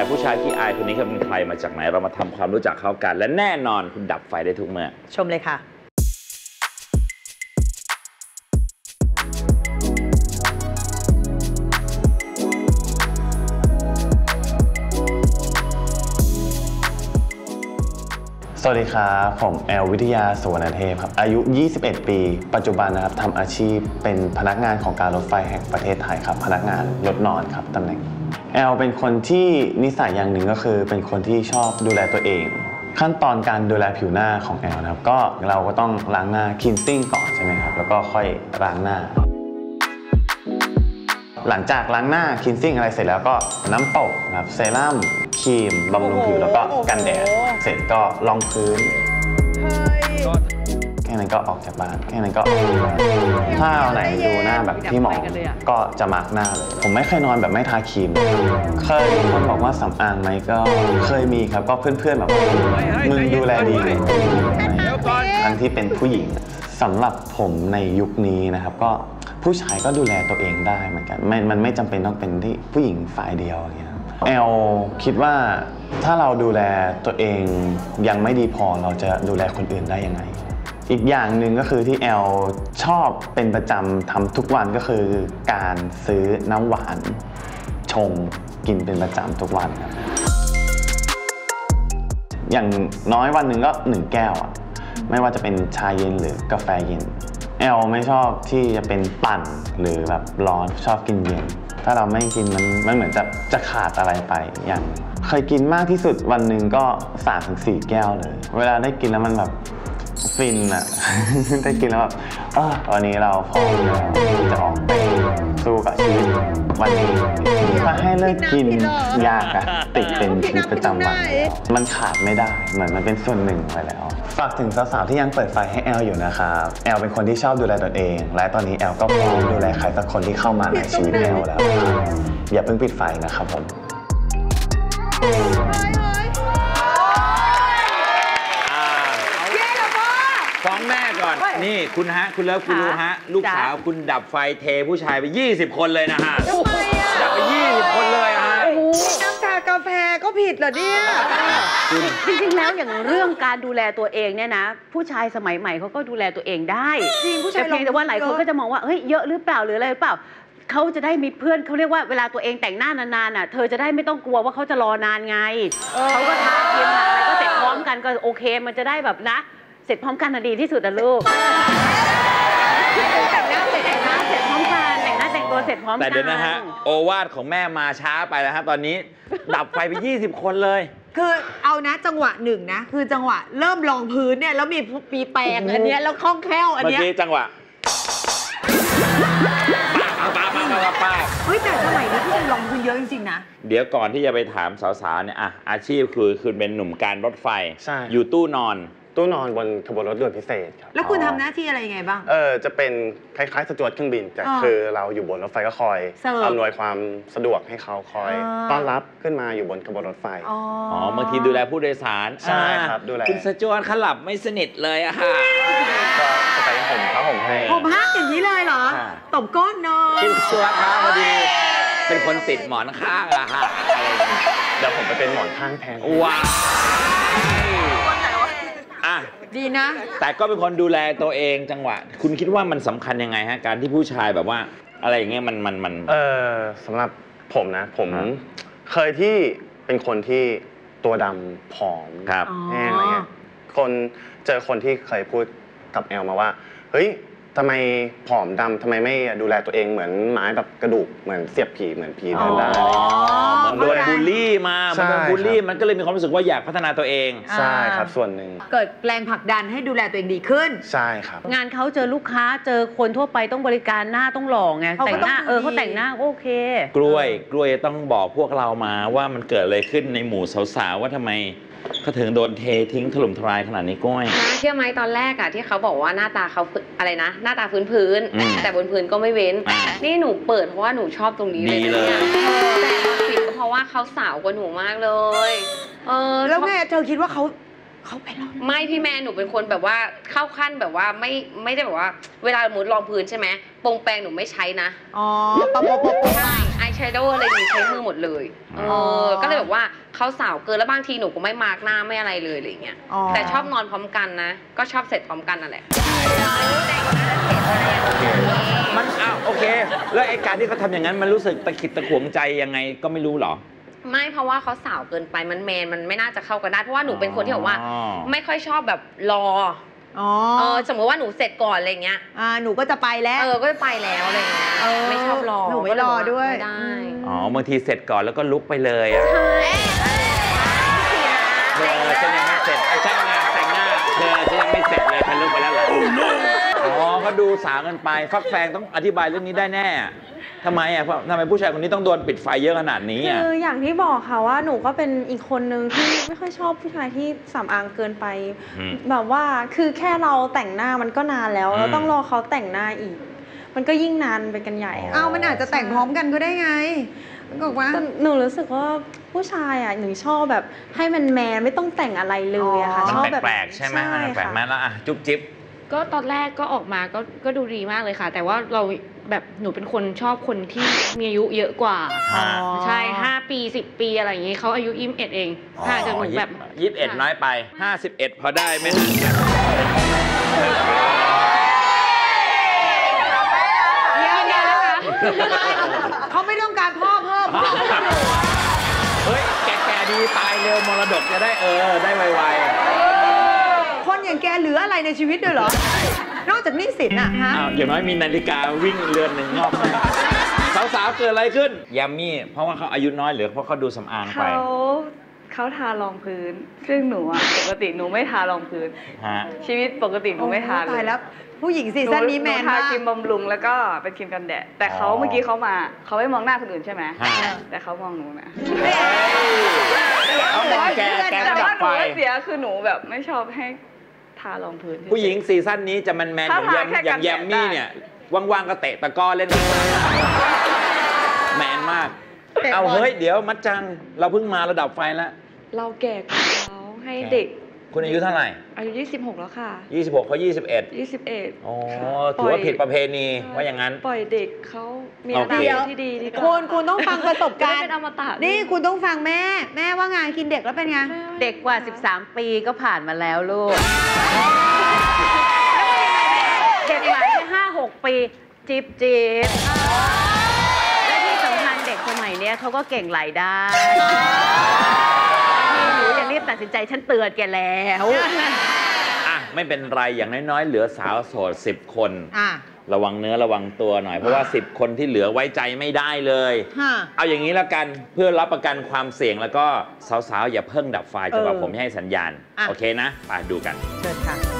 แต่ผู้ชายที่อายคนนี้เขาเป็นใครมาจากไหนเรามาทำความรู้จักเขากันและแน่นอนคุณดับไฟได้ทุกเมื่อชมเลยค่ะสวัสดีครับผมแอลวิทยาสุวรรณเทพครับอายุ21ปีปัจจุบันนะครับทำอาชีพเป็นพนักงานของการรถไฟแห่งประเทศไทยครับพนักงานรถนอนครับตำแหน่งแอลเป็นคนที่นิสัยอย่างหนึ่งก็คือเป็นคนที่ชอบดูแลตัวเองขั้นตอนการดูแลผิวหน้าของแอลนะครับก็เราก็ต้องล้างหน้าคลีนซิ่งก่อนใช่ไหมครับแล้วก็ค่อยล้างหน้าหลังจากล้างหน้าคลีนซิ่งอะไรเสร็จแล้วก็น้ำตกนะครับเซรั่มครีมบำรุงผิวแล้วก็กันแดดเสร็จก็รองพื้นแค่นั้นก็ออกจากบ้านแค่นั้นก็ถ้าวันไหนดูหน้าแบบที่หมอก็จะมาร์กหน้าเลยผมไม่เคยนอนแบบไม่ทาครีมเคยคนบอกว่าสำอางไหมก็เคยมีครับก็เพื่อนๆแบบมึงดูแลดีทั้งที่เป็นผู้หญิงสำหรับผมในยุคนี้นะครับก็ผู้ชายก็ดูแลตัวเองได้เหมือนกันมันไม่จำเป็นต้องเป็นที่ผู้หญิงฝ่ายเดียวอย่างเงี้ยแอลคิดว่าถ้าเราดูแลตัวเองยังไม่ดีพอเราจะดูแลคนอื่นได้ยังไงอีกอย่างหนึ่งก็คือที่แอลชอบเป็นประจำทำทุกวันก็คือการซื้อน้ำหวานชงกินเป็นประจำทุกวันครับอย่างน้อยวันหนึ่งก็1แก้วอ่ะไม่ว่าจะเป็นชาเย็นหรือกาแฟเย็นแอลไม่ชอบที่จะเป็นปั่นหรือแบบร้อนชอบกินเย็นถ้าเราไม่กินมันเหมือนจะขาดอะไรไปอย่างเคยกินมากที่สุดวันหนึ่งก็ 3-4 แก้วเลยเวลาได้กินแล้วมันแบบฟินอะ ได้กินแล้วแบบวันนี้เราพร้อมแล้วจะออกไปสู้กับชีวิตวันนี้ถ้าให้เลิกกินยากอะติดเป็นชีวิตประจำวันมันขาดไม่ได้เหมือนมันเป็นส่วนหนึ่งไปแล้วฝากถึงสาวๆที่ยังเปิดไฟให้แอลอยู่นะครับแอลเป็นคนที่ชอบดูแลตนเองและตอนนี้แอลก็พร้อมดูแลใครสักคนที่เข้ามาในชีวิตแอลแล้วอย่าเพิ่งปิดไฟนะครับผมฟ้องแม่ก่อนนี่คุณฮะคุณเลิฟคุณรู้ฮะลูกสาวคุณดับไฟเทผู้ชายไป20คนเลยนะฮะดับไป20คนเลยฮะน้ำชากาแฟก็ผิดเหรอเนี่ยจริงๆแล้วอย่างเรื่องการดูแลตัวเองเนี่ยนะผู้ชายสมัยใหม่เขาก็ดูแลตัวเองได้จริงผู้ชายเพียงแต่ว่าหลายคนก็จะมองว่าเฮ้ยเยอะหรือเปล่าหรืออะไรหรือเปล่าเขาจะได้มีเพื่อนเขาเรียกว่าเวลาตัวเองแต่งหน้านานๆอ่ะเธอจะได้ไม่ต้องกลัวว่าเขาจะรอนานไงเขาก็ทาครีมทาอะไรก็เสร็จพร้อมกันก็โอเคมันจะได้แบบนะเสร็จพร้อมกันดีที่สุดนะลูกแต่งหน้าเสร็จพร้อมกันแต่งหน้าแต่งตัวเสร็จพร้อมกันแต่เดี๋ยวนะฮะโอวาทของแม่มาช้าไปแล้วครับตอนนี้ดับไฟไป20คนเลยคือเอานะจังหวะหนึ่งนะคือจังหวะเริ่มรองพื้นเนี่ยแล้วมีแปรงอันนี้แล้วคล่องแคล่วอันนี้เมื่อกี้จังหวะป้าเฮ้ยแต่สมัยนี้ที่จะลองพื้นเยอะจริงๆนะเดี๋ยวก่อนที่จะไปถามสาวๆเนี่ยอาชีพคือเป็นหนุ่มการรถไฟอยู่ตู้นอนบนขบวนรถด่วนพิเศษครับแล้วคุณทำหน้าที่อะไรยังไงบ้างจะเป็นคล้ายๆสจวตเครื่องบินแต่คือเราอยู่บนรถไฟก็คอยอำนวยความสะดวกให้เขาคอยต้อนรับขึ้นมาอยู่บนขบวนรถไฟอ๋อบางทีดูแลผู้โดยสารใช่ครับดูแลคุณสจวตขลับไม่สนิทเลยอะค่ะก็ไปห่มเขาห่มให้ห่มฮักอย่างนี้เลยเหรอตบก้นนอนคุณสจวตครับพอดีเป็นคนติดหมอนข้างอะค่ะเดี๋ยวผมไปเป็นหมอนข้างแทนว้าวดีนะแต่ก็เป็นคนดูแลตัวเองจังหวะคุณคิดว่ามันสำคัญยังไงฮะการที่ผู้ชายแบบว่าอะไรอย่างเงี้ยมันสำหรับผมนะผมเคยที่เป็นคนที่ตัวดำผอมครับแห้งอะไรเงี้ยเจอคนที่เคยพูดกับแอลมาว่าเฮ้ยทำไมผอมดำทำไมไม่ดูแลตัวเองเหมือนไม้แบบกระดูกเหมือนเสียบผีเหมือนผีเดินได้โดนบูลลี่มามันโดนบูลลี่มันก็เลยมีความรู้สึกว่าอยากพัฒนาตัวเองใช่ครับส่วนหนึ่งเกิดแรงผลักดันให้ดูแลตัวเองดีขึ้นใช่ครับงานเขาเจอลูกค้าเจอคนทั่วไปต้องบริการหน้าต้องหล่อไงแต่งหน้าเขาแต่งหน้าโอเคกล้วยต้องบอกพวกเรามาว่ามันเกิดอะไรขึ้นในหมู่สาวๆว่าทำไมเขาถึงโดนเททิ้งถล่มทลายขนาดนี้ก้อยนะเชื่อไหมตอนแรกอะที่เขาบอกว่าหน้าตาเขาอะไรนะหน้าตาพื้นๆแต่บนพื้นก็ไม่เว้นนี่หนูเปิดเพราะว่าหนูชอบตรงนี้เลยแต่มาปิดเพราะว่าเขาสาวกว่าหนูมากเลยแล้วแม่เธอคิดว่าเขาไปลองไม่พี่แม่หนูเป็นคนแบบว่าเข้าขั้นแบบว่าไม่ได้แบบว่าเวลาหมุนรองพื้นใช่ไหมปรงแปรงหนูไม่ใช้นะอ๋อปะปะปะใช่ไอแช ชโดว์อะไรอย่างงี้ใช้มือหมดเลยก็เลยแบบว่าเขาสาวเกินแล้วบางทีหนูก็ไม่มาร์กหน้าไม่อะไรเลยอะไรเงี้ยแต่ชอบนอนพร้อมกันนะก็ชอบเสร็จพร้อมกันนั่นแหละมันอ้าวโอเคแล้วไอ้การที่เขาทำอย่างนั้นมันรู้สึกตะขิดตะขวงใจยังไงก็ไม่รู้หรอไม่เพราะว่าเขาสาวเกินไปมันแมนมันไม่น่าจะเข้ากันได้เพราะว่าหนูเป็นคนที่แบบว่าไม่ค่อยชอบแบบรอสมมติว่าหนูเสร็จก่อนอะไรเงี้ยหนูก็จะไปแล้วก็จะไปแล้วอะไรเงี้ยไม่ชอบรอหนูไม่รอด้วยอ๋อบางทีเสร็จก่อนแล้วก็ลุกไปเลยอ่ะใช่ฉันยังไม่เสร็จไอ้ช่างงานแต่งหน้าเธอฉันยังไม่เสร็จเลยฉันลุกไปแล้วเหรออ๋อเขาดูสาวกันไปฟักแฟงต้องอธิบายเรื่องนี้ได้แน่ทำไมอ่ะทำไมผู้ชายคนนี้ต้องโดนปิดไฟเยอะขนาดนี้อ่ะคืออย่างที่บอกค่ะว่าหนูก็เป็นอีกคนนึงที่ไม่ค่อยชอบผู้ชายที่สำอางเกินไปแบบว่าคือแค่เราแต่งหน้ามันก็นานแล้วเราต้องรอเขาแต่งหน้าอีกมันก็ยิ่งนานไปกันใหญ่เอามันอาจจะแต่งพร้อมกันก็ได้ไงบอกว่าหนูรู้สึกว่าผู้ชายอ่ะหนูชอบแบบให้มันแมนไม่ต้องแต่งอะไรเลยอะค่ะชอบแบบแปลกใช่ไหมแปลกแมนแล้วอ่ะจุ๊บจิ๊บก็ตอนแรกก็ออกมาก็ดูดีมากเลยค่ะแต่ว่าเราแบบหนูเป็นคนชอบคนที่มีอายุเยอะกว่าใช่5ปี10ปีอะไรอย่างงี้เขาอายุ21เองห่างจากหนูแบบ21น้อยไป51พอได้ไหมเยอะแยะนะคะเขาไม่ต้องการพ่อเพิ่มเฮ้ยแก่ดีตายเร็วมรดกจะได้ได้ไวๆคนอย่างแกเหลืออะไรในชีวิตด้วยเหรอนอกจากนี่สินอะฮะอย่างน้อยมีนาฬิกาวิ่งเรือนหนึ่งนอกสาวๆเกิดอะไรขึ้นยามี่เพราะว่าเขาอายุน้อยหรือเพราะเขาดูสำอางไปเขาทารองพื้นซึ่งหนูอะปกติหนูไม่ทารองพื้นชีวิตปกติหนูไม่ทาเลยแล้วผู้หญิงซีซั่นนี้แมนมากครีมบำรุงแล้วก็เป็นครีมกันแดดแต่เขาเมื่อกี้เขามาเขาไม่มองหน้าคนอื่นใช่ไหมแต่เขามองหนูนะแต่ว่าหนูเสียคือหนูแบบไม่ชอบให้ผู้หญิงซีซั่นนี้จะมันแมนอย่างแยมมี่เนี่ยว่างๆก็เตะตะก้อเล่นแมนมากเอาเฮ้ยเดี๋ยวมัดจังเราเพิ่งมาระดับไฟแล้วเราแก่กว่าเขาให้เด็กคุณอายุเท่าไหร่อายุ26แล้วค่ะ26เขา21อ๋อถือว่าผิดประเพณีว่าอย่างนั้นปล่อยเด็กเขามีอนาคตที่ดีคุณต้องฟังประสบการณ์นี่คุณต้องฟังแม่ว่างานกินเด็กแล้วเป็นไงเด็กกว่า13ปีก็ผ่านมาแล้วลูกเด็กกว่า5-6ปีจิ๊บและที่สำคัญเด็กสมัยเนี้ยเขาก็เก่งหลายด้านตัดสินใจฉันเตือนแกแล้วอ่ะไม่เป็นไรอย่างน้อยๆเหลือสาวโสด10คนระวังเนื้อระวังตัวหน่อยเพราะว่า10คนที่เหลือไว้ใจไม่ได้เลยเอาอย่างนี้แล้วกันเพื่อรับประกันความเสี่ยงแล้วก็สาวๆอย่าเพิ่งดับไฟจนกว่าผมให้สัญญาณโอเคนะไปดูกันเชิญค่ะ